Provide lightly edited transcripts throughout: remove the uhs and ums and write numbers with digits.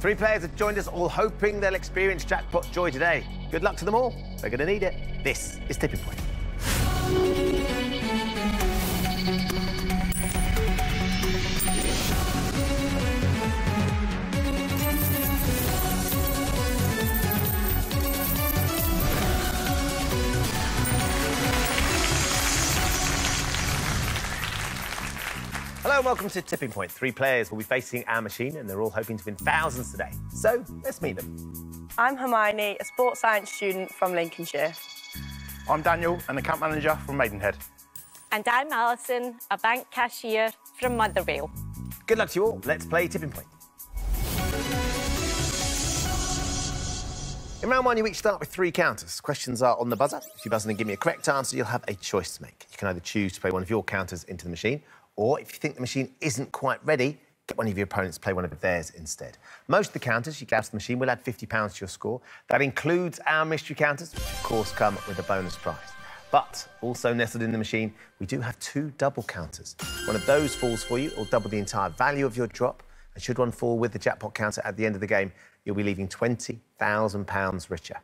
Three players have joined us, all hoping they'll experience jackpot joy today. Good luck to them all. They're going to need it. This is Tipping Point. Hello and welcome to Tipping Point. Three players will be facing our machine and they're all hoping to win thousands today. So, let's meet them. I'm Hermione, a sports science student from Lincolnshire. I'm Daniel, an account manager from Maidenhead. And I'm Alison, a bank cashier from Motherwell. Good luck to you all. Let's play Tipping Point. In round one, you each start with three counters. Questions are on the buzzer. If you buzz in and give me a correct answer, you'll have a choice to make. You can either choose to play one of your counters into the machine, or if you think the machine isn't quite ready, get one of your opponents to play one of theirs instead. Most of the counters you grab to the machine will add £50 to your score. That includes our mystery counters, which of course come with a bonus prize. But also nestled in the machine, we do have two double counters. One of those falls for you, it'll double the entire value of your drop. And should one fall with the jackpot counter at the end of the game, you'll be leaving £20,000 richer.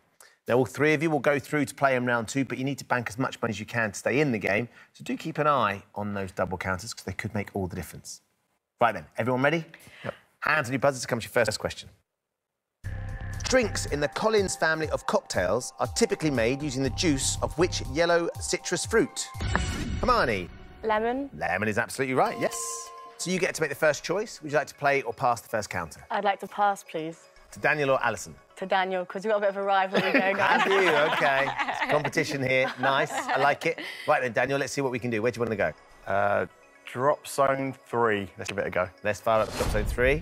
Now, all three of you will go through to play in round two, but you need to bank as much money as you can to stay in the game, so do keep an eye on those double counters, because they could make all the difference. Right then, everyone ready? Yep. Hands on your buzzers, comes your first question. Drinks in the Collins family of cocktails are typically made using the juice of which yellow citrus fruit? Hermione? Lemon. Lemon is absolutely right, yes. So you get to make the first choice. Would you like to play or pass the first counter? I'd like to pass, please. To Daniel or Alison? To Daniel, because we've got a bit of a rivalry going on. Have you? OK. It's competition here. Nice. I like it. Right then, Daniel, let's see what we can do. Where do you want to go? Drop zone 3. Let's give it a go. Let's fire up drop zone 3.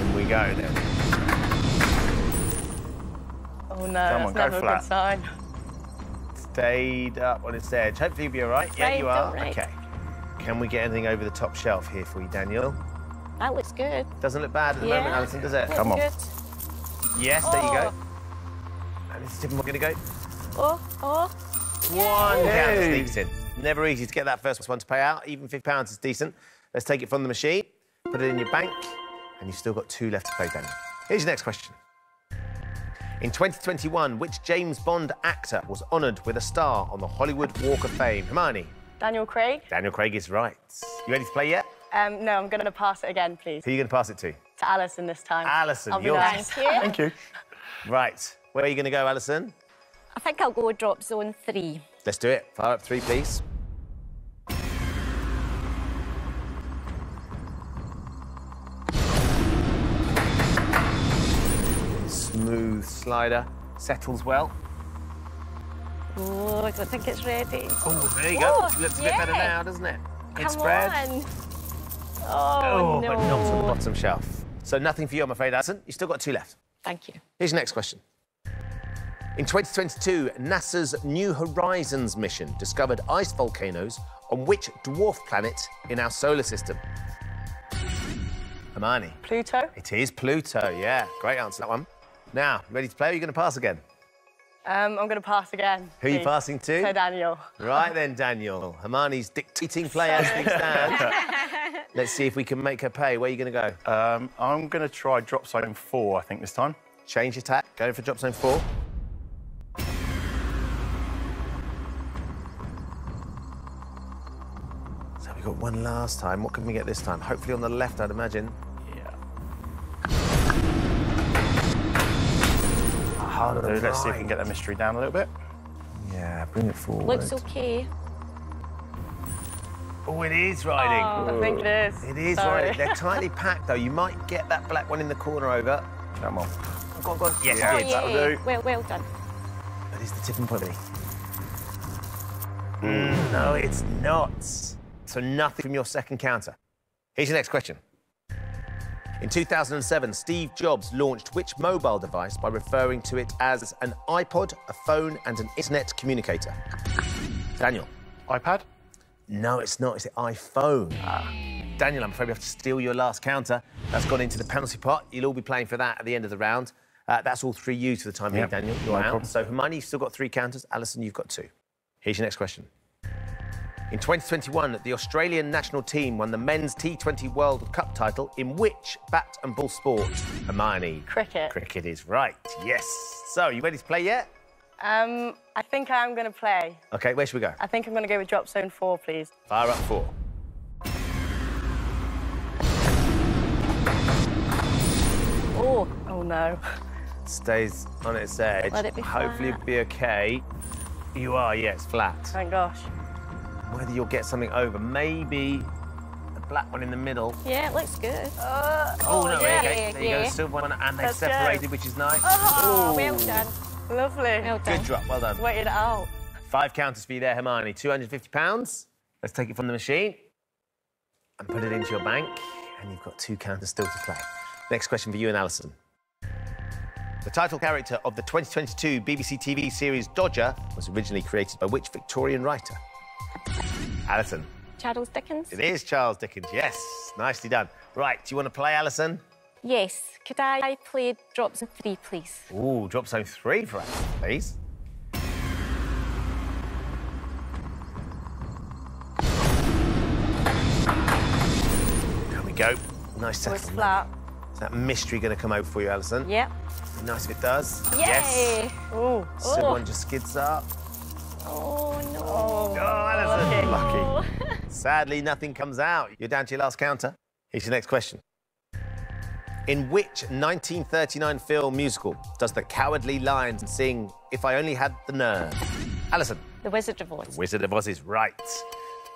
In we go, then. Oh, no, that's never a good sign. Stayed up on its edge. Hopefully you'll be all right. Yeah, you are. Right. OK. Can we get anything over the top shelf here for you, Daniel? That looks good. Doesn't look bad at the moment, Alison, does it? Come on. Good. Yes, there you go. And this is Tipping Point. We're going to go. One counter sneaks in. Never easy to get that first one to pay out. Even £50 is decent. Let's take it from the machine, put it in your bank, and you've still got two left to play, Daniel. Here's your next question. In 2021, which James Bond actor was honoured with a star on the Hollywood Walk of Fame? Hermione? Daniel Craig. Daniel Craig is right. You ready to play yet? No, I'm going to pass it again, please. Who are you going to pass it to? To Alison this time. Alison, you're nice. Thank you. Right, where are you going to go, Alison? I think I'll go with drop zone 3. Let's do it. Fire up 3, please. Smooth slider, settles well. Oh, I don't think it's ready. Oh, there you go. It looks a bit better now, doesn't it? It's spread. Oh, no. But not on the bottom shelf. So nothing for you, I'm afraid, Alison. You've still got two left. Thank you. Here's your next question. In 2022, NASA's New Horizons mission discovered ice volcanoes on which dwarf planet in our solar system? Hermione? Pluto. It is Pluto, yeah. Great answer, that one. Now, ready to play or are you going to pass again? I'm going to pass again. Who are you passing to? To Daniel. Right then, Daniel. Hermione's dictating play as things stand. Let's see if we can make her pay. Where are you going to go? I'm going to try drop zone 4, I think, this time. Change your tack. Go for drop zone 4. So we got one last time. What can we get this time? Hopefully on the left, I'd imagine. Let's see if we can get that mystery down a little bit. Yeah, bring it forward. Looks OK. Oh, it is riding. Oh, I think it is. It is riding. They're tightly packed, though. You might get that black one in the corner over. Come on. Go on, go on. Yes, you did. That'll do. Well done. That is the Tipping Point. No, it's not. So nothing from your second counter. Here's your next question. In 2007, Steve Jobs launched which mobile device by referring to it as an iPod, a phone and an internet communicator? Daniel? iPad? No, it's not. It's the iPhone. Daniel, I'm afraid we have to steal your last counter. That's gone into the penalty pot. You'll all be playing for that at the end of the round. That's all three U's for the time being, Daniel. You're out. So, Hermione, you've still got three counters. Alison, you've got two. Here's your next question. In 2021, the Australian national team won the men's T20 World Cup title in which bat and ball sport? Hermione. Cricket. Cricket is right, yes. So, you ready to play yet? I think I am going to play. OK, where should we go? I think I'm going to go with drop zone 4, please. Fire up 4. Oh, oh no. Stays on its edge. Let it be flat. Hopefully it'll be OK. You are, yeah, it's flat. Thank gosh. Whether you'll get something over, maybe the black one in the middle. Yeah, it looks good. Oh, no, yeah, okay. There you go, silver one, and they've separated, which is nice. Oh, well done. Lovely. Well done. Good drop, well done. Waited it out. 5 counters for you there, Hermione. £250. Let's take it from the machine and put it into your bank, and you've got 2 counters still to play. Next question for you and Alison. The title character of the 2022 BBC TV series Dodger was originally created by which Victorian writer? Alison. Charles Dickens. It is Charles Dickens, yes. Nicely done. Right, do you want to play, Alison? Yes. Could I play Drop Zone 3, please? Ooh, Drop Zone 3 for Alison, please. There we go. Nice settlement. It's flat. Is that mystery going to come over for you, Alison? Yep. Nice if it does. Yay! Yes. Ooh. So one just skids up. Oh, no. Oh, Alison, lucky. Sadly, nothing comes out. You're down to your last counter. Here's your next question. In which 1939 film musical does the Cowardly Lion sing If I Only Had the Nerve? Alison. The Wizard of Oz. The Wizard of Oz is right.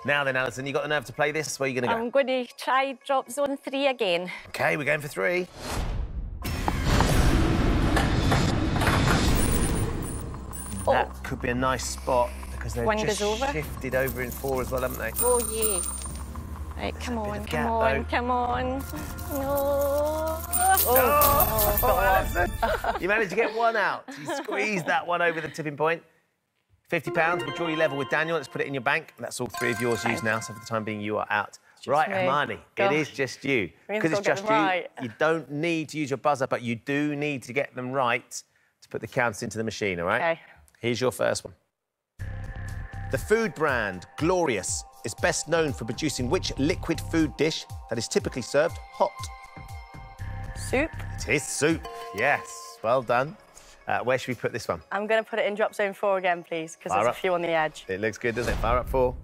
Now then, Alison, you got the nerve to play this? Where are you going to go? I'm going to try Drop Zone 3 again. OK, we're going for 3. Oh. That could be a nice spot because they've shifted over in 4 as well, haven't they? Oh, yeah. Right, come on, come on, come on. No. Oh, Alison. You managed to get one out. You squeezed that one over the tipping point. £50. We'll draw you level with Daniel. Let's put it in your bank. That's all 3 of yours used now, so for the time being, you are out. Right, Hermione, it is just you. Because it's just you, you don't need to use your buzzer, but you do need to get them right to put the counts into the machine, all right? OK. Here's your first one. The food brand Glorious is best known for producing which liquid food dish that is typically served hot? Soup. It is soup, yes. Well done. Where should we put this one? I'm going to put it in drop zone 4 again, please, because there's a few on the edge. It looks good, doesn't it? Fire up 4.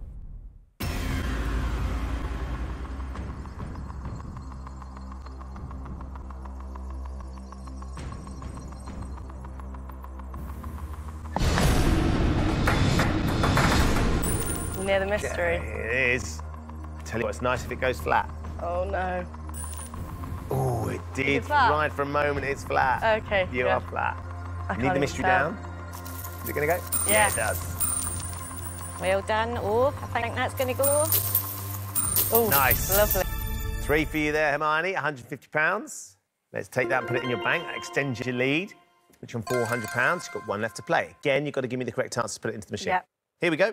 Near the mystery. It is. I tell you what, it's nice if it goes flat. Oh, no. Oh, it did ride for a moment. It's flat. OK, you are flat. You need the mystery down. Is it going to go? Yeah. Yeah, it does. Well done. Oh, I think that's going to go. Oh, nice. Lovely. 3 for you there, Hermione. £150. Let's take that and put it in your bank. That extends your lead, which on £400. You've got 1 left to play. Again, you've got to give me the correct answer to put it into the machine. Yep. Here we go.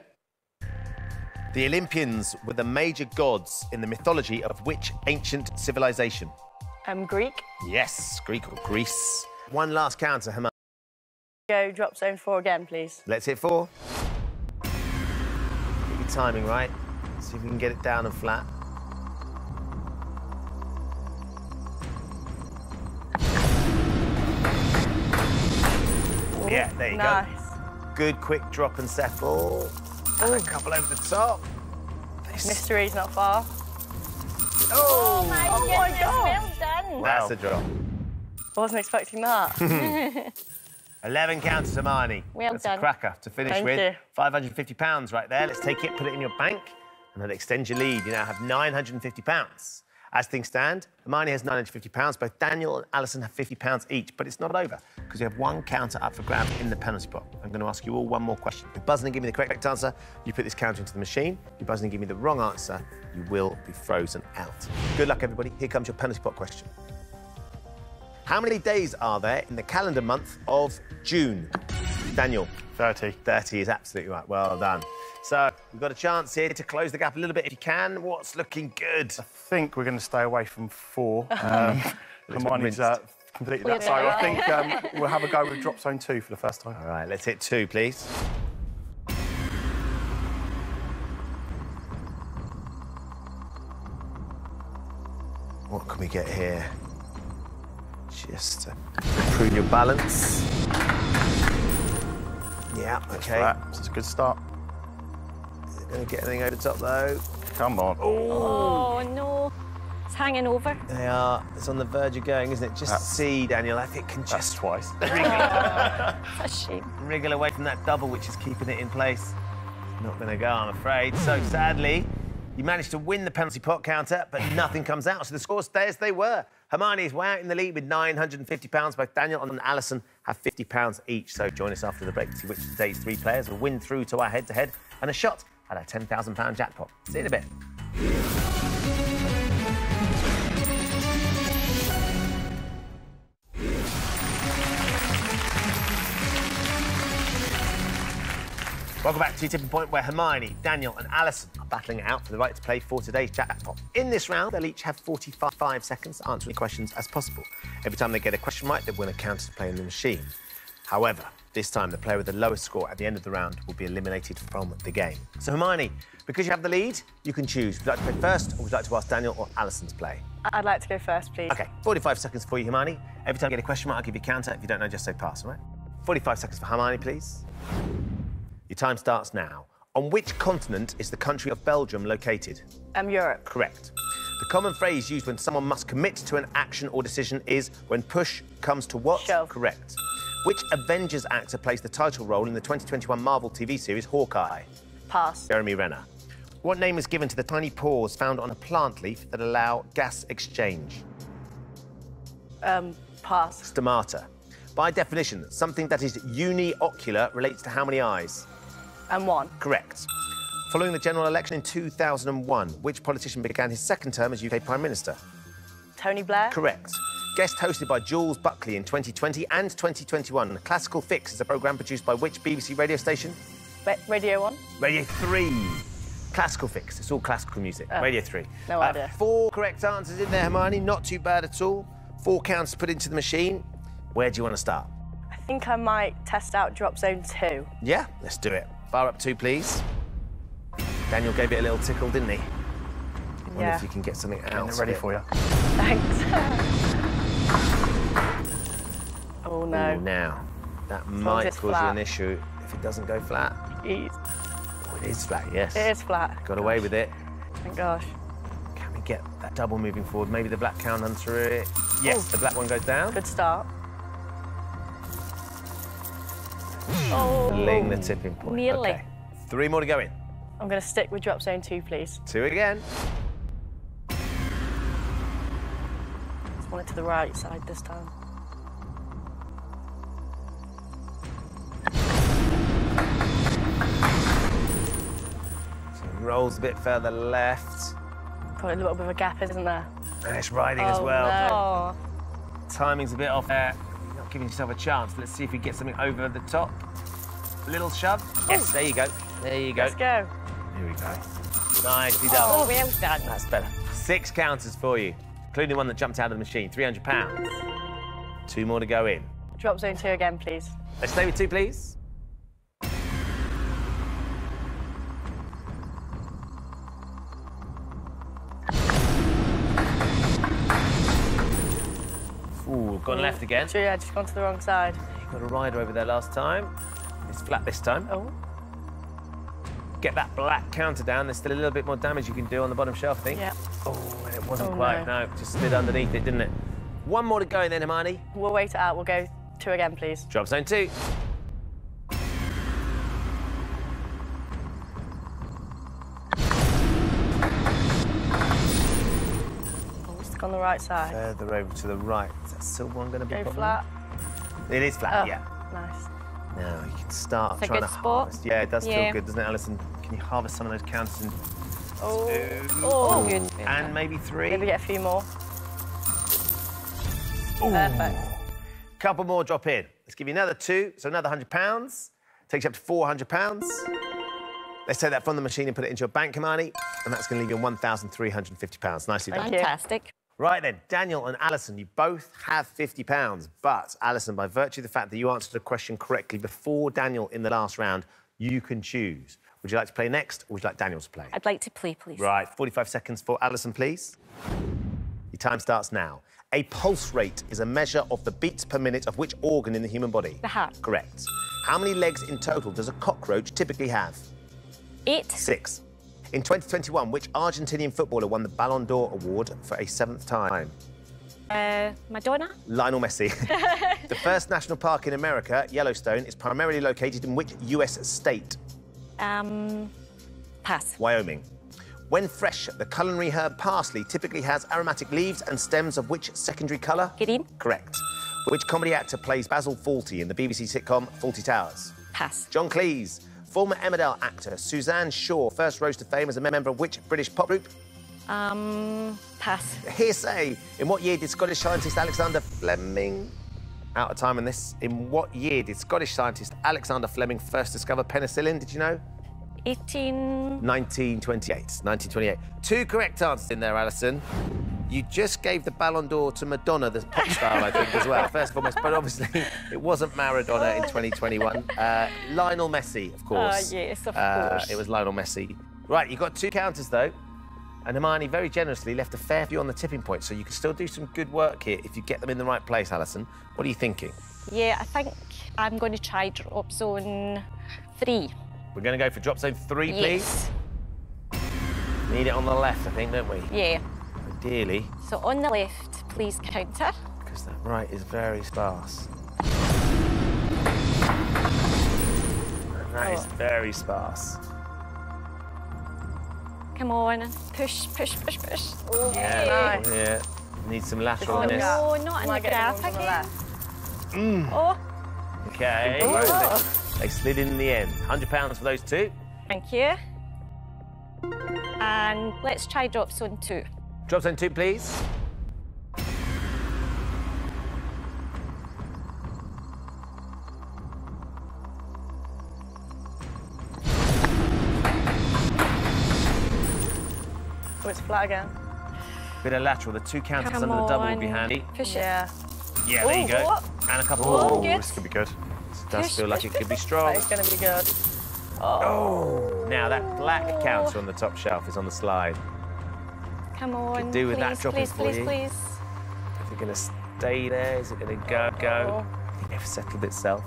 The Olympians were the major gods in the mythology of which ancient civilization? Greek. Yes, Greek or Greece. One last counter, Hermione. Go drop zone 4 again, please. Let's hit 4. Get your timing right. See if we can get it down and flat. Ooh, yeah, there you go. Nice. Good, quick drop and settle. And a couple over the top. This... Mystery's not far. Oh my goodness, well done. Wow. That's a drop. I wasn't expecting that. 11 counts, Hermione. Well done. That's a cracker to finish with. Thank you. £550 right there. Let's take it, put it in your bank, and then extend your lead. You now have £950. As things stand, Hermione has £950. Both Daniel and Alison have £50 each, but it's not over because you have 1 counter up for grabs in the penalty box. I'm going to ask you all 1 more question. If you buzz and give me the correct answer, you put this counter into the machine. If you buzz and give me the wrong answer, you will be frozen out. Good luck, everybody. Here comes your penalty box question. How many days are there in the calendar month of June? Daniel. 30. 30 is absolutely right. Well done. So we've got a chance here to close the gap a little bit if you can. What's looking good? I think we're going to stay away from 4. Hermione's completely that side. I think we'll have a go with drop zone 2 for the first time. All right, let's hit 2, please. can we get here? Just to improve your balance. Yeah, okay. That's a good start. Is it going to get anything over the top, though? Come on. Oh, no. It's hanging over. They are. It's on the verge of going, isn't it? Just see, Daniel, if it can just twice. Wriggle away from that double, which is keeping it in place. It's not going to go, I'm afraid. So, sadly, you managed to win the penalty pot counter, but nothing comes out, so the scores stay as they were. Hermione is way out in the lead with £950. Both Daniel and Alison have £50 each. So join us after the break to see which today's three players will win through to our head-to-head and a shot at our £10,000 jackpot. See you in a bit. Welcome back to Tipping Point, where Hermione, Daniel and Alison are battling it out for the right to play for today's jackpot. In this round, they'll each have 45 seconds to answer the questions as possible. Every time they get a question right, they win a counter to play in the machine. However, this time, the player with the lowest score at the end of the round will be eliminated from the game. So, Hermione, because you have the lead, you can choose. Would you like to play first, or would you like to ask Daniel or Alison to play? I'd like to go first, please. OK, 45 seconds for you, Hermione. Every time you get a question right, I'll give you a counter. If you don't know, just say pass, all right? 45 seconds for Hermione, please. Your time starts now. On which continent is the country of Belgium located? Europe. Correct. The common phrase used when someone must commit to an action or decision is when push comes to what? Shove. Correct. Which Avengers actor plays the title role in the 2021 Marvel TV series Hawkeye? Pass. Jeremy Renner. What name is given to the tiny pores found on a plant leaf that allow gas exchange? Pass. Stomata. By definition, something that is uniocular relates to how many eyes? One. Correct. Following the general election in 2001, which politician began his second term as UK Prime Minister? Tony Blair. Correct. Guest hosted by Jules Buckley in 2020 and 2021, Classical Fix is a programme produced by which BBC radio station? Radio 1. Radio 3. Classical Fix. It's all classical music. Radio 3. No idea. 4 correct answers in there, Hermione. Not too bad at all. 4 counts put into the machine. Where do you want to start? I think I might test out drop zone 2. Yeah, let's do it. Fire up 2, please. Daniel gave it a little tickle, didn't he? I wonder if you can get something out. Ready for you. Thanks. Oh, no. Ooh, now, that might cause you an issue if it doesn't go flat. Oh, it is flat, yes. It is flat. Got away with it. Thank gosh. Can we get that double moving forward? Maybe the black cow runs through it. Yes, the black one goes down. Good start. Oh. Ling the tipping point. Nearly. Okay. 3 more to go in. I'm going to stick with drop zone 2, please. 2 again. Just want it to the right side this time. So it rolls a bit further left. Probably a little bit of a gap, isn't there? And it's riding as well. No. Oh. Timing's a bit off there. Giving yourself a chance. Let's see if we get something over the top. A little shove. Yes, there you go. There you go. Let's go. Here we go. Nicely done. Oh, we have done. That's better. 6 counters for you, including one that jumped out of the machine. £300. 2 more to go in. Drop zone 2 again, please. Let's stay with 2, please. Gone left again. True, yeah, just gone to the wrong side. You got a rider over there last time. It's flat this time. Oh. Get that black counter down. There's still a little bit more damage you can do on the bottom shelf, I think. Yeah. Oh, and it wasn't quite. No, just slid underneath it, didn't it? 1 more to go in then, Hermione. We'll wait it out. We'll go 2 again, please. Drop zone 2. On the right side. Further over to the right. Is that still one going to be flat? It is flat, yeah. Nice. Now you can start trying to harvest. Yeah, it does feel good, doesn't it, Alison? Can you harvest some of those counts in 2? Oh, good. And maybe 3. Maybe get a few more. Ooh. Perfect. Couple more drop in. Let's give you another 2, so another £100. Takes you up to £400. Let's take that from the machine and put it into your bank, Hermione, and that's going to leave you on £1,350. Nicely done. Fantastic. Right then, Daniel and Alison, you both have £50, but Alison, by virtue of the fact that you answered the question correctly before Daniel in the last round, you can choose. Would you like to play next, or would you like Daniel to play? I'd like to play, please. Right, 45 seconds for Alison, please. Your time starts now. A pulse rate is a measure of the beats per minute of which organ in the human body? The heart. Correct. How many legs in total does a cockroach typically have? 8. 6. In 2021, which Argentinian footballer won the Ballon d'Or award for a 7th time? Madonna? Lionel Messi. The first national park in America, Yellowstone, is primarily located in which US state? Pass. Wyoming. When fresh, the culinary herb parsley typically has aromatic leaves and stems of which secondary colour? Green. Correct. Which comedy actor plays Basil Fawlty in the BBC sitcom Fawlty Towers? Pass. John Cleese. Former Emmerdale actor Suzanne Shaw first rose to fame as a member of which British pop group? Pass. Hearsay. In what year did Scottish scientist Alexander Fleming... Out of time on this. In what year did Scottish scientist Alexander Fleming first discover penicillin? Did you know? 1928. Two correct answers in there, Alison. You just gave the Ballon d'Or to Madonna, the pop star, I think, as well, first and foremost. But obviously, it wasn't Maradona in 2021. Lionel Messi, of course. Yes, of course. It was Lionel Messi. Right, you got two counters, though. And Hermione very generously left a fair few on the tipping point, so you can still do some good work here if you get them in the right place, Alison. What are you thinking? Yeah, I think I'm going to try drop zone 3. We're going to go for drop zone 3, yes. Please. Need it on the left, I think, don't we? Yeah. Ideally. So on the left, please counter. Because that right is very sparse. That is very sparse. Come on. Push, push, push, push. Oh, yeah. Nice. Yeah. Need some lateral in this. No, not in the graph again. Mm. Oh. OK. Oh. They slid in the end. £100 for those two. Thank you. And let's try drop zone 2. Drop zone 2, please. Oh, it's flat again. Bit of lateral. The two counters under the double would be handy. Push it. Yeah. Yeah, there you go. What? And a couple. Oh, this could be good. It does feel like it could be strong. It's going to be good. Oh. Oh. Now that black counter on the top shelf is on the slide. Come on, could do with that dropping for you. Please. Is it going to stay there? Is it going to go? Go? It never settled itself.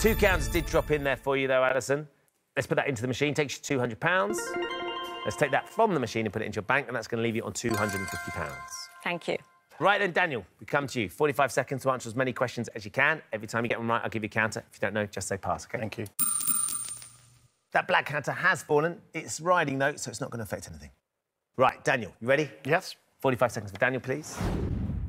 Two counters did drop in there for you, though, Alison. Let's put that into the machine. Takes you £200. Let's take that from the machine and put it into your bank, and that's going to leave you on £250. Thank you. Right then, Daniel, we come to you. 45 seconds to answer as many questions as you can. Every time you get one right, I'll give you a counter. If you don't know, just say pass, OK? Thank you. That black counter has fallen. It's riding, though, so it's not going to affect anything. Right, Daniel, you ready? Yes. 45 seconds for Daniel, please.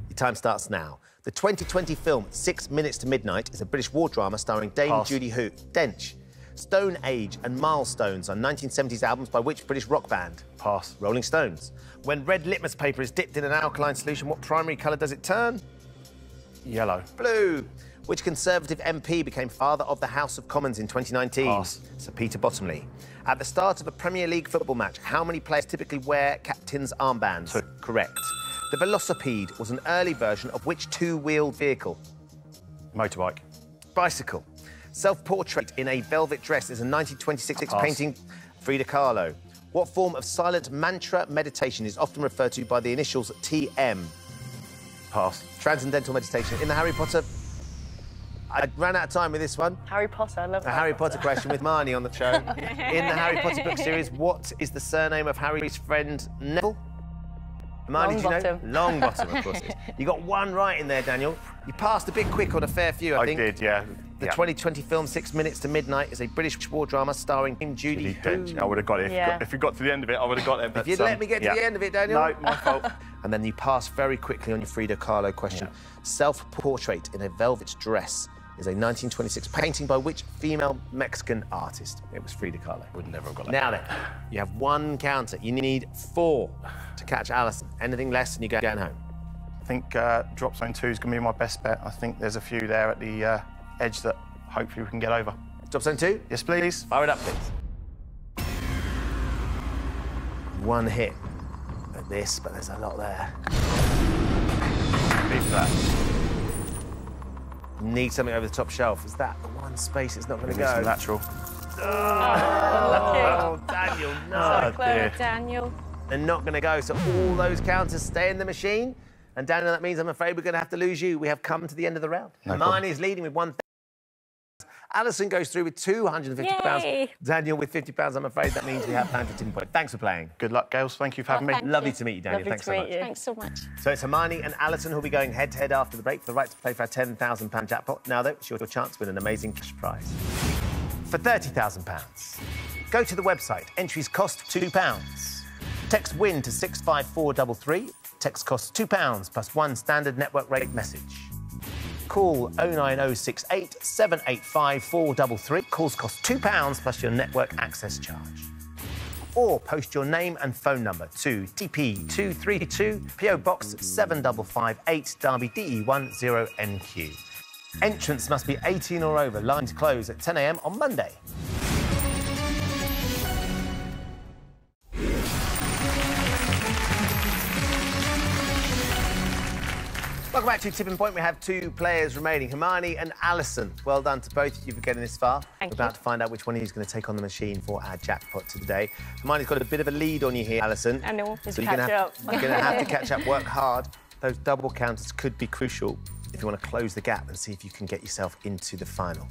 Your time starts now. The 2020 film 6 Minutes to Midnight is a British war drama starring Dame Judi Dench. Stone Age and Milestones are 1970s albums by which British rock band? Pass. Rolling Stones. When red litmus paper is dipped in an alkaline solution, what primary colour does it turn? Yellow. Blue. Which Conservative MP became Father of the House of Commons in 2019? Pass. Sir Peter Bottomley. At the start of a Premier League football match, how many players typically wear captain's armbands? 2. Correct. The Velocipede was an early version of which two-wheeled vehicle? Motorbike. Bicycle. Self-portrait in a velvet dress is a 1926 painting Frida Kahlo. What form of silent mantra meditation is often referred to by the initials TM? Pass. Transcendental meditation. In the Harry Potter... I ran out of time with this one. Harry Potter, I love that. A Harry Potter question with Marnie on the show. In the Harry Potter book series, what is the surname of Harry's friend Neville? Marnie, Longbottom. Do you know? Longbottom, of course. You got one right in there, Daniel. You passed a bit quick on a fair few, I think. I did, yeah. The 2020 film 6 Minutes to Midnight is a British war drama starring Judi Dench. I would have got it. Yeah. If you got to the end of it, I would have got it. But if you'd let me get to the end of it, Daniel. No, my fault. And then you passed very quickly on your Frida Kahlo question. Yeah. Self-portrait in a velvet dress is a 1926 painting by which female Mexican artist? It was Frida Kahlo. Would never have got that. Now then, you have one counter. You need 4 to catch Alison. Anything less and you go down home. I think drop zone 2 is going to be my best bet. I think there's a few there at the edge that hopefully we can get over. Drop zone 2? Yes, please. Fire it up, please. One hit at this, but there's a lot there. Be flat. Need something over the top shelf. Is that the one space it's not going to go? Some lateral. Oh, Daniel, no. So clever, Daniel. They're not going to go, so all those counters stay in the machine. And, Daniel, that means I'm afraid we're going to have to lose you. We have come to the end of the round. Hermione is leading with £1,000. Alison goes through with £250. Yay. Daniel with £50. I'm afraid that means we have time for Tipping Point. Thanks for playing. Good luck, girls. Thank you for having me. Lovely to meet you, Daniel. Lovely to meet you. Thanks so much. So it's Hermione and Alison who'll be going head-to-head after the break for the right to play for our £10,000 jackpot. Now, though, it's your chance to win an amazing cash prize. For £30,000, go to the website. Entries cost £2. Text WIN to 65433. Text costs £2 plus one standard network rate message. Call 09068 785 433. Calls cost £2 plus your network access charge. Or post your name and phone number to TP232, PO Box 7558, Derby DE10NQ. Entrants must be 18 or over. Lines close at 10 a.m. on Monday. Welcome back to Tipping Point. We have two players remaining, Hermione and Alison. Well done to both of you for getting this far. Thank you. We're about to find out which one of you is going to take on the machine for our jackpot today. Hermione's got a bit of a lead on you here, Alison. I know, just so catch up. You're going to have to catch up, work hard. Those double counters could be crucial if you want to close the gap and see if you can get yourself into the final.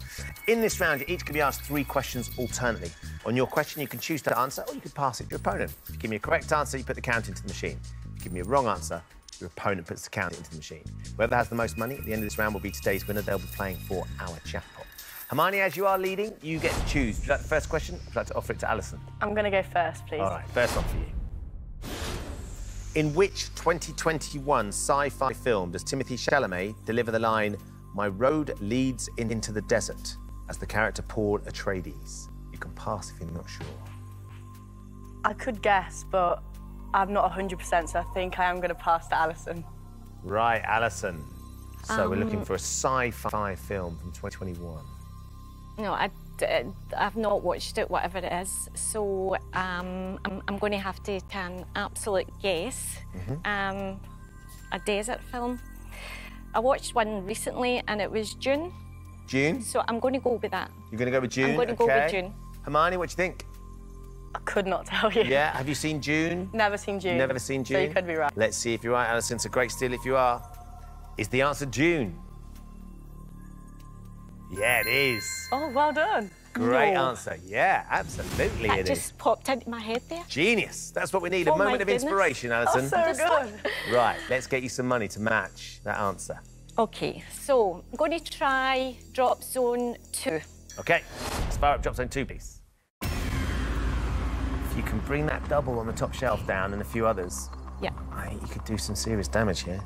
In this round, you're each going to be asked three questions alternately. On your question, you can choose to answer or you can pass it to your opponent. If you give me a correct answer, you put the count into the machine. If you give me a wrong answer, your opponent puts the count into the machine. Whoever has the most money at the end of this round will be today's winner. They'll be playing for our jackpot. Hermione, as you are leading, you get to choose. Would you like the first question? Would you like to offer it to Alison? I'm going to go first, please. All right, first one for you. In which 2021 sci-fi film does Timothée Chalamet deliver the line, "My road leads into the desert," as the character Paul Atreides? You can pass if you're not sure. I could guess, but I'm not 100%, so I think I am going to pass to Alison. Right, Alison. So we're looking for a sci-fi film from 2021. No, I've not watched it, whatever it is, so I'm going to have to take an absolute guess. A desert film. I watched one recently, and it was Dune. Dune? So I'm going to go with that. You're going to go with Dune? I'm going to go with Dune. Hermione, what do you think? I could not tell you. Yeah, have you seen Dune? Never seen Dune. Never seen Dune? So you could be right. Let's see if you're right, Alison. It's a great steal if you are. Is the answer Dune? Yeah, it is. Oh, well done. Great answer. Yeah, absolutely it is. That just popped into my head there. Genius. That's what we need, a moment of inspiration, Alison. Oh, so good. Right, let's get you some money to match that answer. OK, so I'm going to try Drop Zone 2. OK, let's fire up Drop Zone 2, please. You can bring that double on the top shelf down and a few others. Yeah. I think you could do some serious damage here.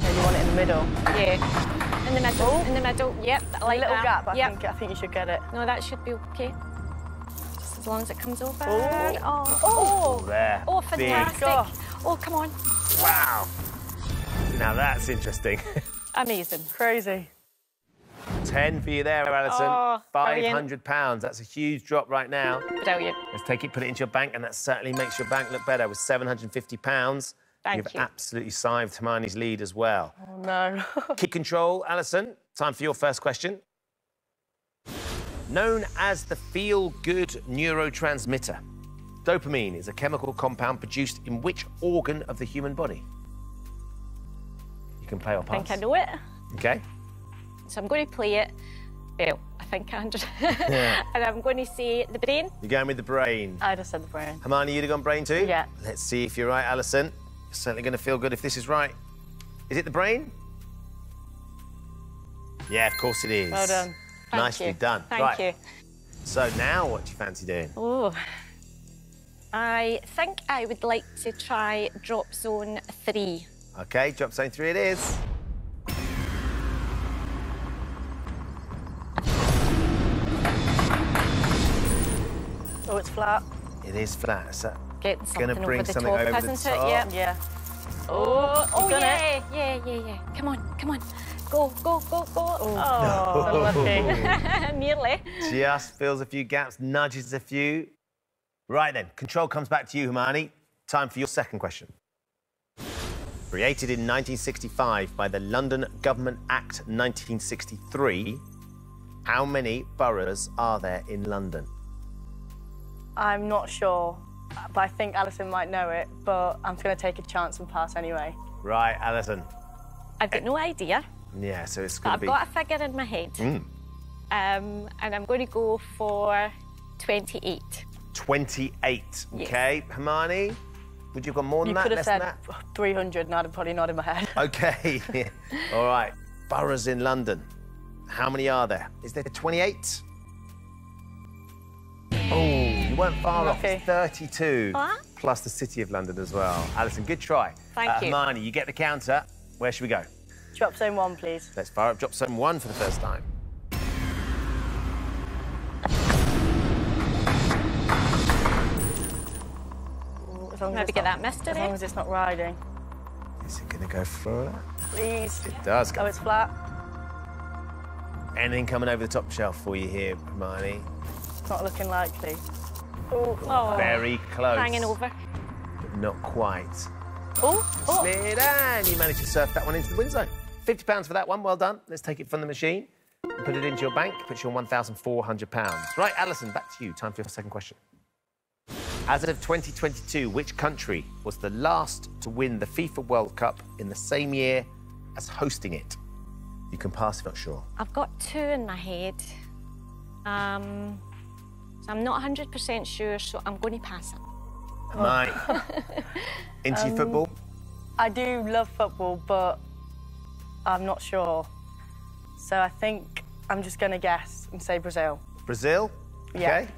So you want it in the middle? Yeah. In the middle, in the middle. Yep, I like that. A little gap, I think you should get it. No, that should be OK. Just as long as it comes over. Oh. Oh. Oh. Oh, there. Oh, fantastic. Oh, come on. Wow. Now that's interesting. Amazing. Crazy. 10 for you there, Alison. Oh, £500. That's a huge drop right now. Brilliant. Let's take it, put it into your bank, and that certainly makes your bank look better with £750. Thank you. You've absolutely scythed Hermione's lead as well. Oh, no. Keep control, Alison. Time for your first question. Known as the feel-good neurotransmitter, dopamine is a chemical compound produced in which organ of the human body? You can play or pass. I think I know it. OK. So I'm going to play it, well, I think, Andrew. Yeah. And I'm going to say the brain. You're going with the brain. I'd have said the brain. Hermione, you'd have gone brain too? Yeah. Let's see if you're right, Alison. You're certainly going to feel good if this is right. Is it the brain? Yeah, of course it is. Well done. Nicely done. Thank you. So now what do you fancy doing? Oh, I think I would like to try Drop Zone 3. OK, Drop Zone 3 it is. Oh, it's flat. It is flat. So it's going to bring something over the top, isn't it? Yeah. Yeah. Oh, oh yeah, yeah, yeah, yeah. Come on, come on. Go, go, go, go. Oh, so lucky. Nearly. Just fills a few gaps, nudges a few. Right then, control comes back to you, Hermione. Time for your second question. Created in 1965 by the London Government Act 1963, how many boroughs are there in London? I'm not sure. but I think Alison might know it, but I'm going to take a chance and pass anyway. Right, Alison. I've got no idea. Yeah, so it's going to be... I've got a figure in my head. Mm. And I'm going to go for 28. 28, OK. Yes. Hermione, would you have got more than that? You could have said that? 300 and I'd have probably nodded my head. OK. Yeah. All right. Boroughs in London. How many are there? Is there 28? Oh, you weren't far off. 32. What? Plus the City of London as well. Alison, good try. Thank you. Hermione, you get the counter. Where should we go? Drop Zone 1, please. Let's fire up Drop Zone 1 for the first time. Maybe get that mystery. As long as it's not riding. Is it going to go through it? Please. It does go. Oh, it's flat. Anything coming over the top shelf for you here, Hermione? It's not looking likely. Ooh. Oh. Very close. Hanging over. But not quite. Oh. Slid and you managed to surf that one into the win zone. £50 for that one. Well done. Let's take it from the machine. Put it into your bank. Puts you on £1,400. Right, Alison, back to you. Time for your second question. As of 2022, which country was the last to win the FIFA World Cup in the same year as hosting it? You can pass if not sure. I've got two in my head. So I'm not 100% sure, so I'm going to pass it. Right. Into football? I do love football, but I'm not sure. So I think I'm just going to guess and say Brazil. Brazil? Yeah. Okay.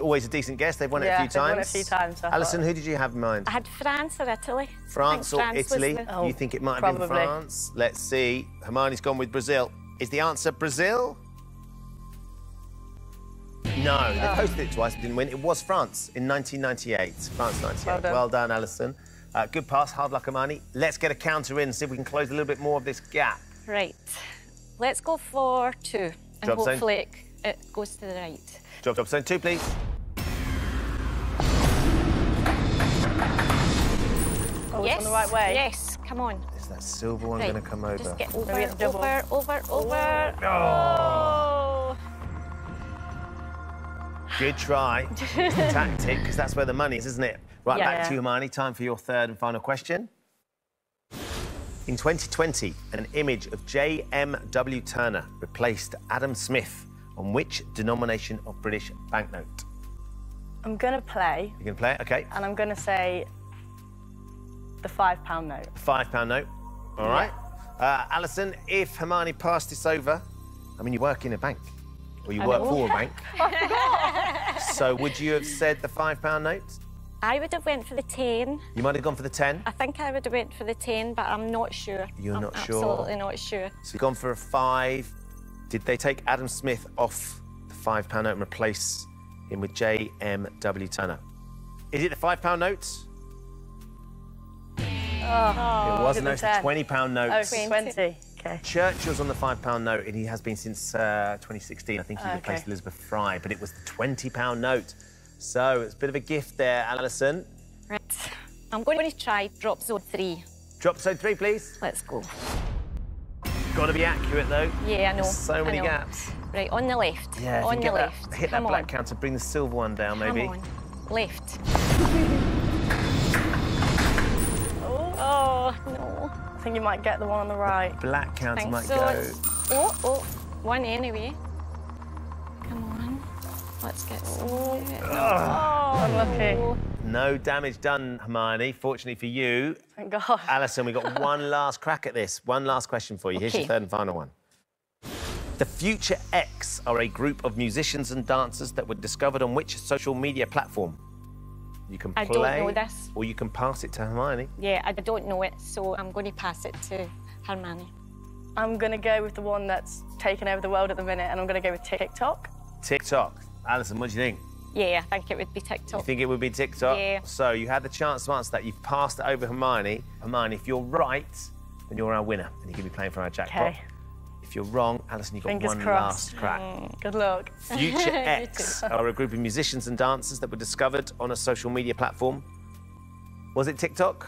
Always a decent guess. They've won it a few times. Won it a few times. Alison, who did you have in mind? I had France or Italy. France or Italy? You think it might have been France? Let's see. Hermione's gone with Brazil. Is the answer Brazil? No, they hosted it twice, but didn't win. It was France in 1998. France 98. Well done, Alison. Good pass. Hard luck, Hermione. Let's get a counter in and see if we can close a little bit more of this gap. Right. Let's go for 2, and hopefully it goes to the right. Drop Zone 2, please. Oh, yes. It's on the right way. Yes, come on. Is that silver one going to come over? Just get over, over. Oh! Good try. Tactic, because that's where the money is, isn't it? Right, back to you, Hermione. Time for your third and final question. In 2020, an image of J. M. W. Turner replaced Adam Smith on which denomination of British banknote? I'm going to play. You're going to play it? OK. And I'm going to say the £5 note. The £5 note. All right. Alison, if Hermione passed this over, I mean, you work in a bank, or you work for a bank. I forgot. So would you have said the £5 note? I would have went for the 10. You might have gone for the 10? I think I would have went for the 10, but I'm not sure. You're not sure? Absolutely not sure. So you've gone for a 5. Did they take Adam Smith off the £5 note and replace him with J. M. W. Turner? Is it the £5 note? Oh, it wasn't. It's the £20 note. Oh, 20. Okay. Churchill's on the £5 note, and he has been since 2016. I think he replaced Elizabeth Fry, but it was the £20 note. So it's a bit of a gift there, Alison. Right. I'm going to try Drop Zone 3. Drop Zone 3, please. Let's go. Got to be accurate, though. Yeah, I know. So many gaps. Right, on the left. Yeah, on the left. Hit that black counter, bring the silver one down, maybe. Come on. Left. Oh, no. I think you might get the one on the right. The black counter might go. One anyway. Come on. Let's get it. Oh, unlucky. No damage done, Hermione, fortunately for you. Thank God. Alison, we've got one last crack at this. One last question for you. Here's your third and final one. The Future X are a group of musicians and dancers that were discovered on which social media platform? You can play... I don't know this. Or you can pass it to Hermione. Yeah, I don't know it, so I'm going to pass it to Hermione. I'm going to go with the one that's taken over the world at the minute, and I'm going to go with TikTok. TikTok. Alison, what do you think? Yeah, I think it would be TikTok. You think it would be TikTok? Yeah. So you had the chance to answer that. You've passed it over Hermione. Hermione, if you're right, then you're our winner and you can be playing for our jackpot. Okay. If you're wrong, Alison, you've got one last crack. Good luck. Future X are a group of musicians and dancers that were discovered on a social media platform. Was it TikTok?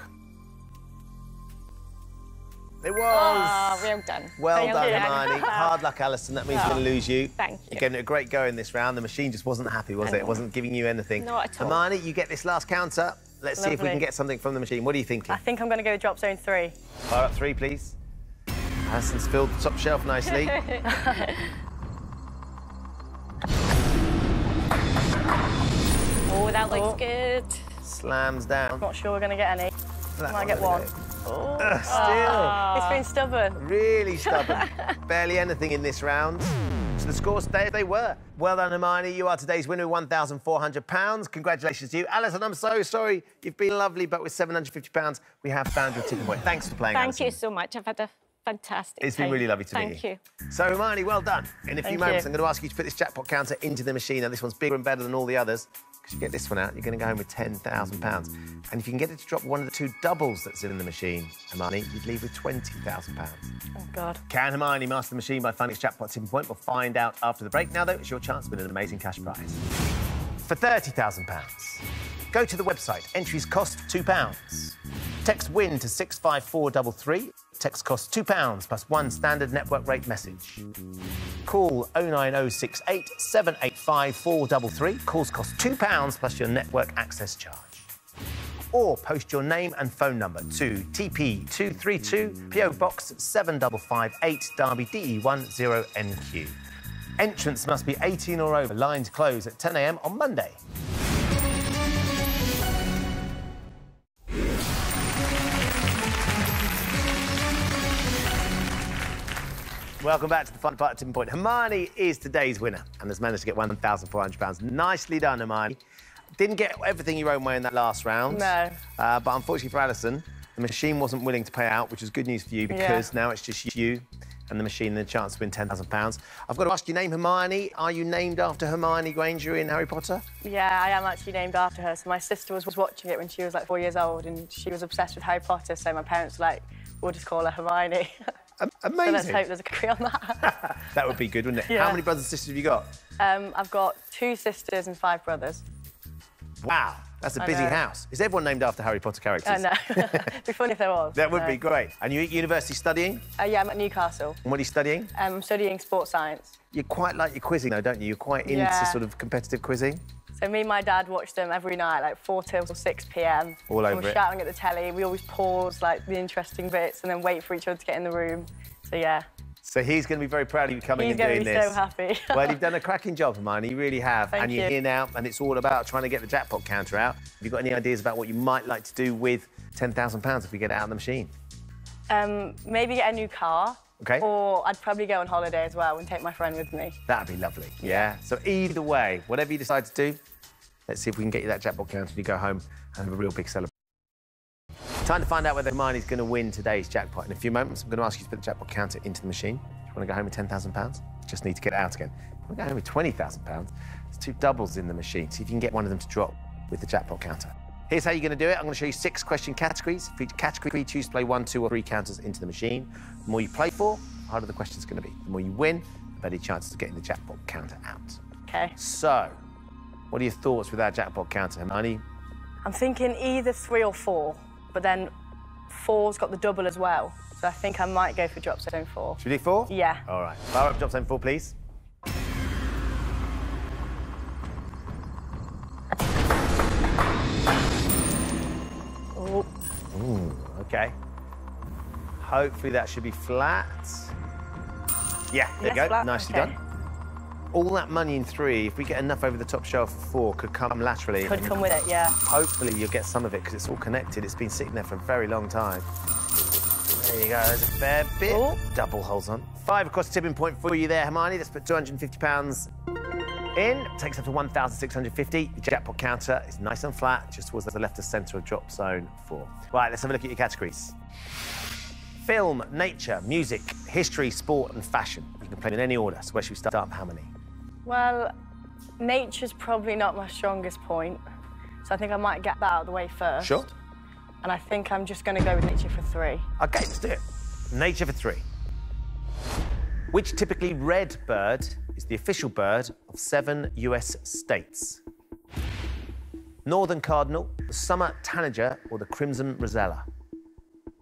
It was. Oh, we're all done. Well done, Hermione. Hard luck, Alison. That means we're going to lose you. Thank you. You're getting a great go in this round. The machine just wasn't happy, was it? It wasn't giving you anything. Not at all. Hermione, you get this last counter. Let's see if we can get something from the machine. What are you thinking? I think I'm going to go with drop zone 3. Fire up 3, please. Alison's filled the top shelf nicely. Oh, that looks good. Slams down. I'm not sure we're going to get any. That might get one. Oh. Still. It's been stubborn. Really stubborn. Barely anything in this round. So the scores stay as they were. Well done, Hermione. You are today's winner with £1,400. Congratulations to you. Alison, I'm so sorry. You've been lovely, but with £750, we have found your tipping point. Thanks for playing, Alison. Thank you so much. I've had a fantastic time. It's been really lovely to meet you. Thank you. So, Hermione, well done. In a few moments, I'm going to ask you to put this jackpot counter into the machine. Now, this one's bigger and better than all the others. Because you get this one out, you're going to go home with £10,000. And if you can get it to drop one of the two doubles that's in the machine, Hermione, you'd leave with £20,000. Oh, God. Can Hermione master the machine by finding its jackpot tipping point? We'll find out after the break. Now, though, it's your chance to win an amazing cash prize. For £30,000, go to the website. Entries cost £2. Text WIN to 65433. Text costs £2 plus one standard network rate message. Call 09068 785 433. Calls cost £2 plus your network access charge. Or post your name and phone number to TP232 PO Box 7558 Derby DE10NQ. Entrants must be 18 or over. Lines close at 10 a.m. on Monday. Welcome back to the fun part of Tipping Point. Hermione is today's winner and has managed to get £1,400. Nicely done, Hermione. Didn't get everything your own way in that last round. No. But unfortunately for Alison, the machine wasn't willing to pay out, which is good news for you because now it's just you and the machine and the chance to win £10,000. I've got to ask your name, Hermione. Are you named after Hermione Granger in Harry Potter? Yeah, I am actually named after her. So my sister was watching it when she was like 4 years old and she was obsessed with Harry Potter. So my parents were like, we'll just call her Hermione. Amazing. So let's hope there's a copy on that. That would be good, wouldn't it? Yeah. How many brothers and sisters have you got? I've got 2 sisters and 5 brothers. Wow, that's a busy house. Is everyone named after Harry Potter characters? I know. It'd be funny if there was. That would be great. And you're at university studying? Yeah, I'm at Newcastle. And what are you studying? I'm studying sports science. You quite like your quizzing, though, don't you? You're quite into sort of competitive quizzing. So me and my dad watch them every night, like 4 till 6 p.m. All over it. We're shouting at the telly. We always pause, like, the interesting bits and then wait for each other to get in the room. So, yeah. So he's going to be very proud of you coming and doing this. He's going to be so happy. Well, you've done a cracking job, Hermione. You really have. Thank you. And you're here now, and it's all about trying to get the jackpot counter out. Have you got any ideas about what you might like to do with £10,000 if we get it out of the machine? Maybe get a new car. Okay. Or I'd probably go on holiday as well and take my friend with me. That'd be lovely. Yeah. So either way, whatever you decide to do, let's see if we can get you that jackpot counter and you go home and have a real big celebration. Time to find out whether Hermione's going to win today's jackpot. In a few moments, I'm going to ask you to put the jackpot counter into the machine. Do you want to go home with £10,000? Just need to get it out again. If you want to go home with £20,000, there's 2 doubles in the machine. See if you can get one of them to drop with the jackpot counter. Here's how you're going to do it. I'm going to show you 6 question categories. For each category, choose to play 1, 2, or 3 counters into the machine. The more you play for, the harder the question's going to be. The more you win, the better your chances of getting the jackpot counter out. Okay. So, what are your thoughts with our jackpot counter, Hermione? I'm thinking either 3 or 4, but then 4's got the double as well. So I think I might go for drop zone 4. Should we do 4? Yeah. All right. Fire up drop zone 4, please. Ooh, OK. Hopefully that should be flat. Yeah, there you go. Flat. Nicely done. All that money in 3, if we get enough over the top shelf for 4, could come laterally. Could come with it, yeah. Hopefully you'll get some of it, because it's all connected. It's been sitting there for a very long time. There you go. There's a fair bit. Ooh. Double holds on. 5 across the tipping point for you there, Hermione. Let's put £250 in. Takes up to £1,650. Your jackpot counter is nice and flat, just towards the left of centre of drop zone 4. Right, let's have a look at your categories. Film, nature, music, history, sport and fashion. You can play in any order, so where should we start up? How many? Well, nature's probably not my strongest point, so I think I might get that out of the way first. Sure. And I think I'm just going to go with nature for 3. OK, let's do it. Nature for 3. Which typically red bird is the official bird of 7 US states? Northern cardinal, the summer tanager, or the crimson rosella?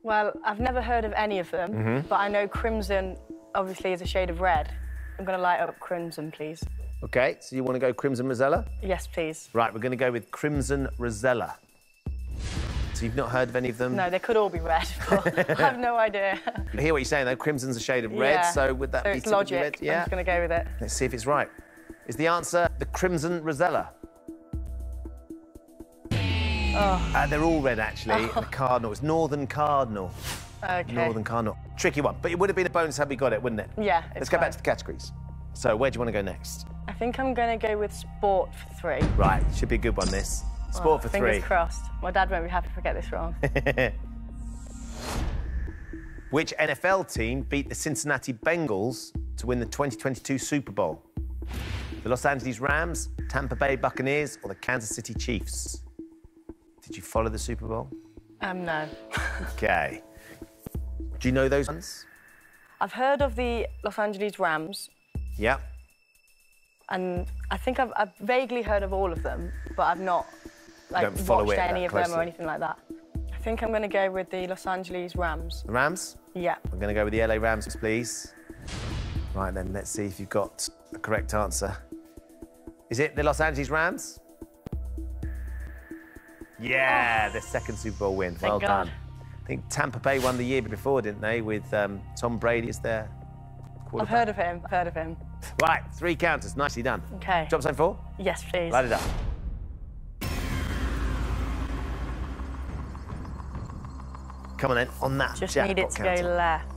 Well, I've never heard of any of them, but I know crimson obviously is a shade of red. I'm going to light up crimson, please. OK, so you want to go crimson rosella? Yes, please. Right, we're going to go with crimson rosella. So you've not heard of any of them? No, they could all be red, but I have no idea. I hear what you're saying, though. Crimson's a shade of red, so would that be... it's logic. Red? Yeah. I'm just going to go with it. Let's see if it's right. Is the answer the crimson rosella? Oh. They're all red, actually. Oh. The cardinal. It's northern cardinal. OK. Northern cardinal. Tricky one, but it would have been a bonus had we got it, wouldn't it? Yeah, it's... let's go back to the categories. So where do you want to go next? I think I'm going to go with sport for 3. Right, should be a good one, this. Sport for 3. Fingers crossed. My dad won't be happy if I get this wrong. Which NFL team beat the Cincinnati Bengals to win the 2022 Super Bowl? The Los Angeles Rams, Tampa Bay Buccaneers, or the Kansas City Chiefs? Did you follow the Super Bowl? No. OK. Do you know those ones? I've heard of the Los Angeles Rams. Yeah. And I think I've vaguely heard of all of them, but I've not, like, watched any of them or anything like that. I think I'm going to go with the Los Angeles Rams. The Rams? Yeah. I'm going to go with the LA Rams, please. Right, then, let's see if you've got the correct answer. Is it the Los Angeles Rams? Yeah, their second Super Bowl win. Well done. I think Tampa Bay won the year before, didn't they, with Tom Brady as their quarterback. I've heard of him. I've heard of him. Right, 3 counters. Nicely done. OK. Job sign 4? Yes, please. Light it up. Come on, then. On that jackpot counter. Just need it to go left.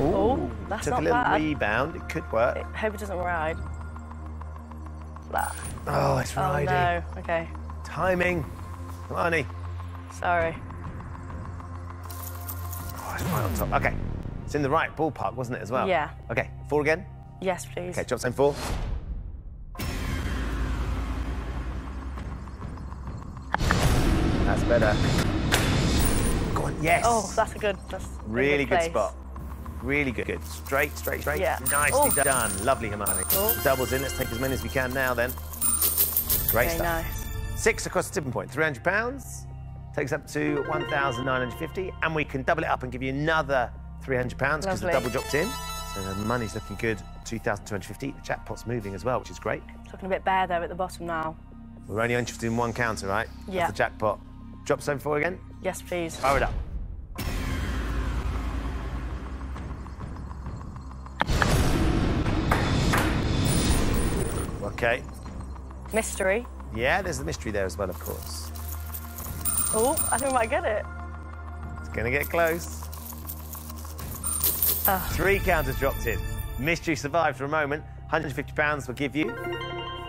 Oh, that's not bad. Took a little rebound. It could work. I hope it doesn't ride. Blah. Oh, it's riding. Oh, no. OK. Timing. Come on, honey. Sorry. Oh, it's right on top. OK. It's in the right ballpark, wasn't it, as well? Yeah. OK. 4 again? Yes, please. OK, job sign 4. That's better. Go on, yes. Oh, that's a good... that's really good spot. Really good. Good. Straight, straight, straight. Yeah. Nicely done. Lovely, Hermione. Doubles in. Let's take as many as we can now, then. Great stuff. Nice. 6 across the tipping point. £300. Takes up to 1,950. And we can double it up and give you another £300 because the double dropped in. So the money's looking good. 2,250. The jackpot's moving as well, which is great. It's looking a bit bare, though, at the bottom now. We're only interested in one counter, right? Yeah. That's the jackpot. Drop zone 4 again? Yes, please. Fire it up. OK. Mystery. Yeah, there's the mystery there as well, of course. Oh, I think I might get it. It's going to get close. 3 counters dropped in. Mystery survived for a moment. £150 will give you.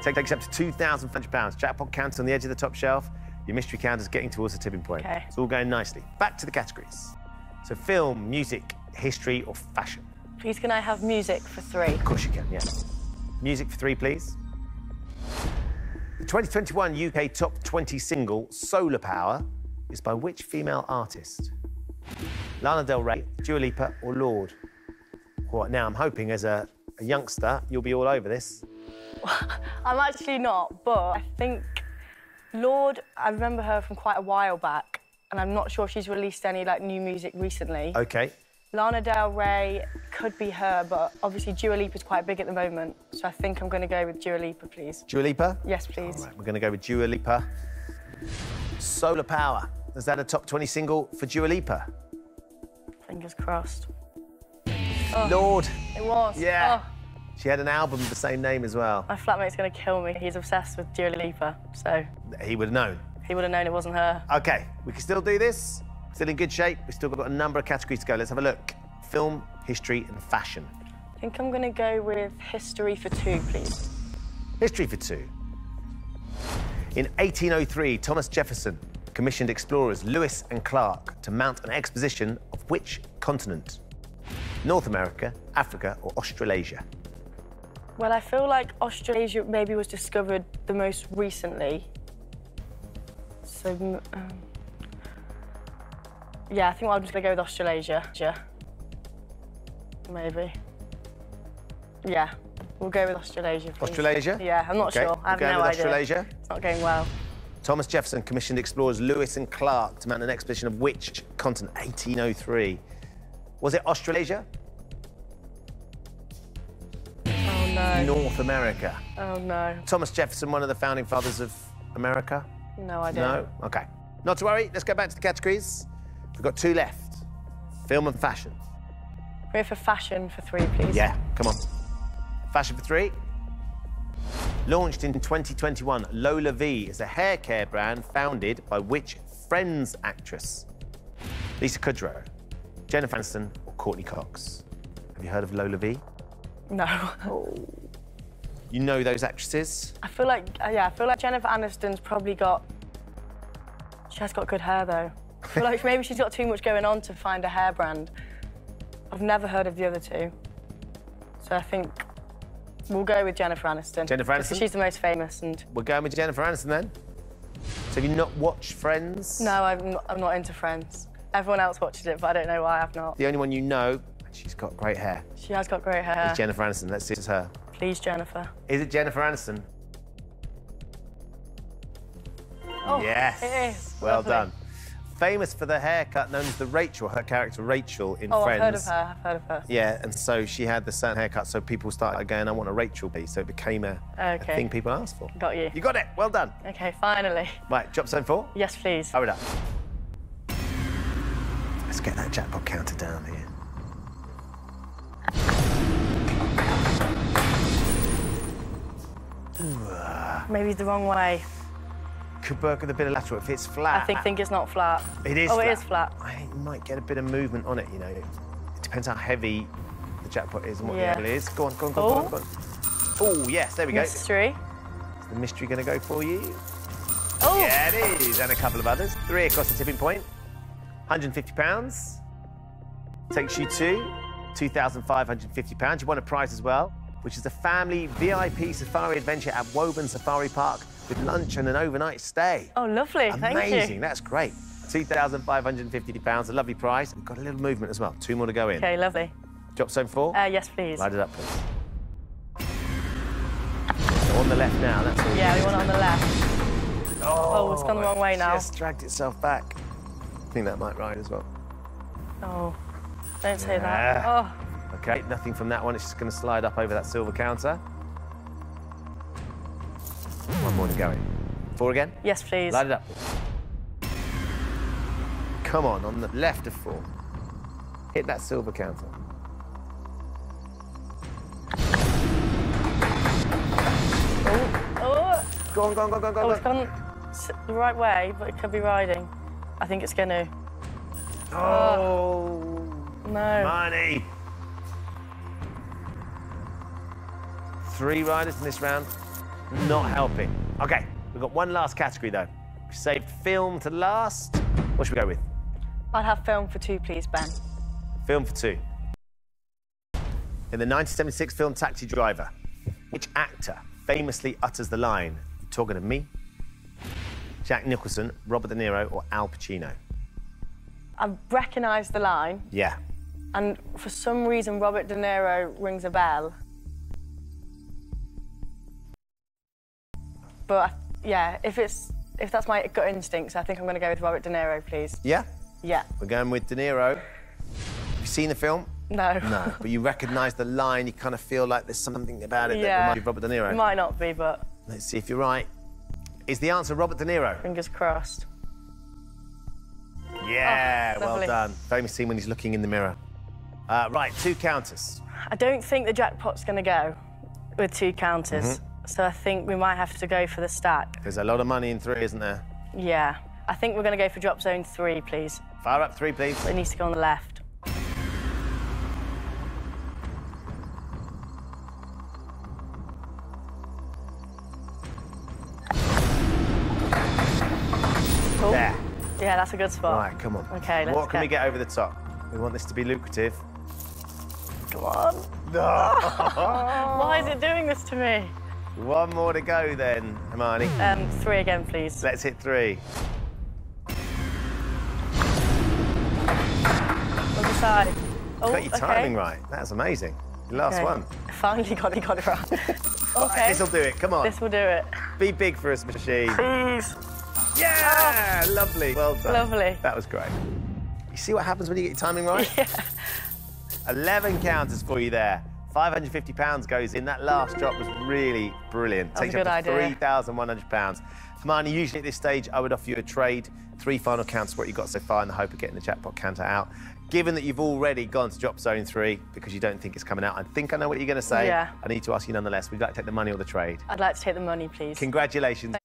Takes up to £2,500. Jackpot counter on the edge of the top shelf. Your mystery counter's getting towards the tipping point. Okay. It's all going nicely. Back to the categories. So film, music, history, or fashion. Please, can I have music for 3? Of course you can, yeah. Music for 3, please. The 2021 UK Top 20 single, Solar Power, is by which female artist? Lana Del Rey, Dua Lipa, or Lorde? All right, now I'm hoping as a youngster you'll be all over this. I'm actually not, but I think Lorde, I remember her from quite a while back, and I'm not sure she's released any like new music recently. OK. Lana Del Rey could be her, but obviously Dua Lipa's quite big at the moment, so I think I'm going to go with Dua Lipa, please. Dua Lipa? Yes, please. All right, we're going to go with Dua Lipa. Solar Power. Is that a top 20 single for Dua Lipa? Fingers crossed. Oh, Lorde. It was. Yeah. Oh. She had an album with the same name as well. My flatmate's going to kill me. He's obsessed with Dua Lipa, so... he would have known. He would have known it wasn't her. OK, we can still do this. Still in good shape. We've still got a number of categories to go. Let's have a look. Film, history, and fashion. I think I'm going to go with history for 2, please. History for 2. In 1803, Thomas Jefferson commissioned explorers Lewis and Clark to mount an expedition of which continent? North America, Africa, or Australasia? Well, I feel like Australasia maybe was discovered the most recently. So... yeah, I think I'm just going to go with Australasia. Yeah. Maybe. Yeah, we'll go with Australasia, please. Australasia? Yeah, I'm not sure. I have no idea. Australasia? It's not going well. Thomas Jefferson commissioned explorers Lewis and Clark to mount an expedition of which continent? 1803. Was it Australasia? Oh, no. North America? Oh, no. Thomas Jefferson, one of the founding fathers of America? No, I don't. No? OK. Not to worry, let's go back to the categories. We've got two left. Film and fashion. We're for fashion for three, please. Yeah, come on. Fashion for three. Launched in 2021, Lola V is a hair care brand founded by which Friends actress? Lisa Kudrow, Jennifer Aniston or Courtney Cox? Have you heard of Lola V? No. Oh. You know those actresses? I feel like, yeah, I feel like Jennifer Aniston's probably got... She has got good hair, though. I feel like maybe she's got too much going on to find a hair brand. I've never heard of the other two. So I think... We'll go with Jennifer Aniston. Jennifer Aniston? She's the most famous and... We're going with Jennifer Aniston, then. So have you not watched Friends? No, I'm not into Friends. Everyone else watches it, but I don't know why I've not. The only one you know, and she's got great hair. She has got great hair. It's Jennifer Aniston. Let's see if it's her. Please, Jennifer. Is it Jennifer Aniston? Oh, yes. It is. Well lovely. Done. Famous for the haircut known as the Rachel, her character Rachel in Friends. Oh, I've heard of her, I've heard of her. Yeah, and so she had the certain haircut, so people started going, I want a Rachel piece, so it became a thing people asked for. Got you. You got it, well done. OK, finally. Right, drop zone 4? Yes, please. Hurry up. Let's get that jackpot counter down here. Ooh. Maybe the wrong way. Could work with a bit of lateral if it's flat. I think it's not flat. It is. Oh, flat. It is flat. I think you might get a bit of movement on it, you know. It depends how heavy the jackpot is and what the level is. Go on, go on, go on, go on. Oh, yes, there we go. Mystery. Is the mystery going to go for you? Oh! Yeah, it is, and a couple of others. 3 across the tipping point. £150. Takes you to £2,550. You won a prize as well, which is a family VIP safari adventure at Woburn Safari Park, with lunch and an overnight stay. Oh, lovely, amazing. Thank you. Amazing, that's great. £2,550, a lovely prize. We've got a little movement as well, 2 more to go in. OK, lovely. Drop zone 4? Yes, please. Light it up, please. So on the left now, that's all. Yeah, we want it on the left. Oh, it's gone the wrong way now. It's just dragged itself back. I think that might ride as well. Oh, don't say that. Oh. OK, nothing from that one. It's just going to slide up over that silver counter. 1 more to go in. 4 again? Yes, please. Light it up. Come on the left of 4. Hit that silver counter. Oh, oh. Go on, go on, go on, go on, go on. Oh, it's gone the right way, but it could be riding. I think it's going to. Oh. No. Money. 3 riders in this round. Not helping. OK, we've got one last category, though. We've saved film to last. What should we go with? I'd have film for 2, please, Ben. Film for 2. In the 1976 film Taxi Driver, which actor famously utters the line, "You talking to me?" Jack Nicholson, Robert De Niro or Al Pacino? I recognise the line. Yeah. And for some reason, Robert De Niro rings a bell. But, yeah, if that's my gut instincts, I think I'm going to go with Robert De Niro, please. Yeah? Yeah. We're going with De Niro. Have you seen the film? No. No, but you recognise the line. You kind of feel like there's something about it that reminds you of Robert De Niro. It might not be, but... Let's see if you're right. Is the answer Robert De Niro? Fingers crossed. Yeah, oh, well done. Famous scene when he's looking in the mirror. Right, 2 counters. I don't think the jackpot's going to go with 2 counters. Mm-hmm. So I think we might have to go for the stack. There's a lot of money in 3, isn't there? Yeah. I think we're going to go for drop zone 3, please. Fire up 3, please. It needs to go on the left. Cool. There. Yeah, that's a good spot. All right, come on. OK, let's What can we get over the top? We want this to be lucrative. Come on. No. Why is it doing this to me? 1 more to go, then, Hermione. 3 again, please. Let's hit 3. Other side. Oh, got your timing right. That's amazing. The last one. Finally got it right. OK. Right, this'll do it. Come on. This will do it. Be big for us, machine. Please. Yeah, lovely. Well done. Lovely. That was great. You see what happens when you get your timing right? Yeah. 11 counters for you there. £550 goes in. That last drop was really brilliant. Takes you up to £3,100. Hermione, usually at this stage, I would offer you a trade. 3 final counters for what you got so far in the hope of getting the jackpot counter out. Given that you've already gone to drop zone 3 because you don't think it's coming out, I think I know what you're going to say. Yeah. I need to ask you nonetheless. Would you like to take the money or the trade? I'd like to take the money, please. Congratulations.